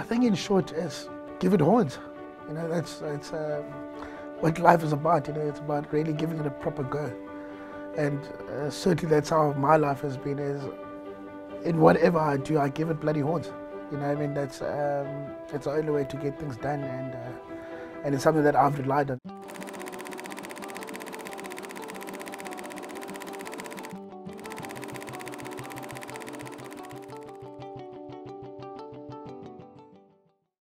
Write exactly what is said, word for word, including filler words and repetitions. I think in short is give it horns. You know, that's, that's uh, what life is about. You know, it's about really giving it a proper go. And uh, certainly that's how my life has been, is in whatever I do, I give it bloody horns. You know, I mean, that's, um, that's the only way to get things done, and, uh, and it's something that I've relied on.